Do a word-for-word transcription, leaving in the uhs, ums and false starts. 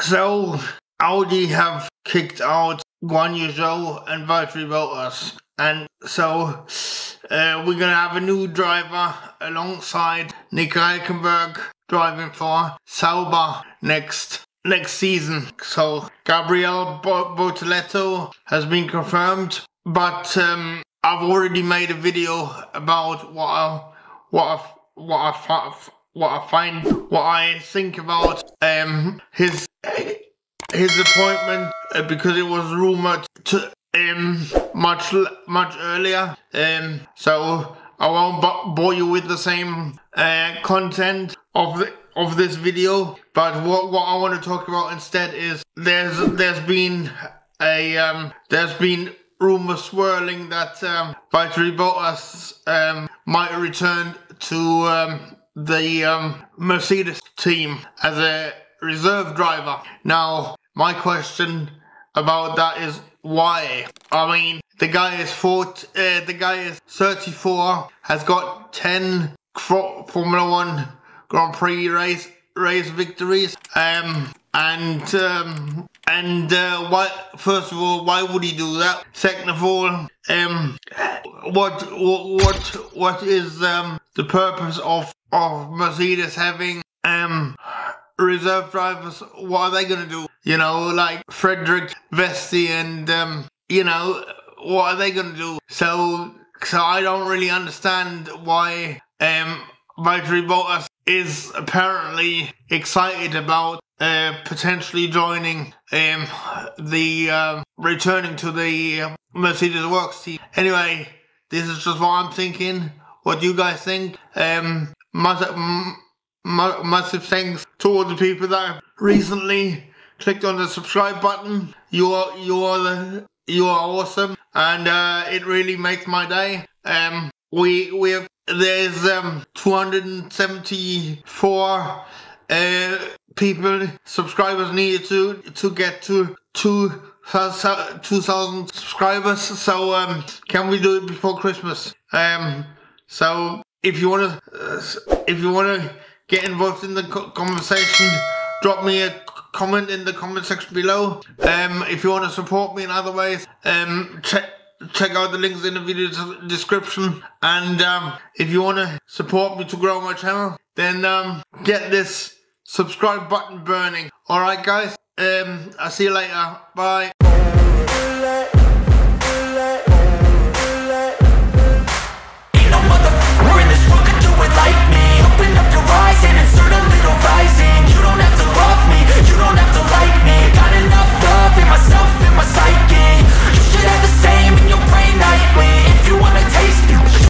So Audi have kicked out Guanyu Zhou and Valtteri Bottas, and so uh, we're gonna have a new driver alongside Nick Hulkenberg driving for Sauber next next season. So Gabriel Bortoleto has been confirmed, but um, I've already made a video about what I, what I, what I, what I find what I think about um his. His appointment, uh, because it was rumored to, um, much much earlier, um, so I won't bore you with the same uh, content of the, of this video. But what what I want to talk about instead is there's there's been a um, there's been rumors swirling that um, Valtteri Bottas um, might return to um, the um, Mercedes team as a reserve driver. Now, my question about that is why? I mean, the guy is four, uh, the guy is thirty-four, has got ten Formula One Grand Prix race race victories. Um, and um, and uh, why? First of all, why would he do that? Second of all, um, what what what is um the purpose of of Mercedes having um? reserve drivers? What are they gonna do? You know, like Frederic Vesti and um, you know, what are they gonna do? So, so I don't really understand why um, Valtteri Bottas is apparently excited about uh, potentially joining um, the um, returning to the Mercedes Works team. Anyway, this is just what I'm thinking. What do you guys think? Um, must. Mm, Massive thanks to all the people that have recently clicked on the subscribe button. You are you are the, you are awesome, and uh, it really makes my day. Um, we we have there's um two hundred seventy-four uh people subscribers needed to to get to two thousand subscribers. So um, can we do it before Christmas? Um, so if you wanna uh, if you wanna. get involved in the conversation, drop me a comment in the comment section below. Um, if you want to support me in other ways, um, check check out the links in the video description. And um, if you want to support me to grow my channel, then um, get this subscribe button burning. All right, guys. Um, I'll see you later. Bye.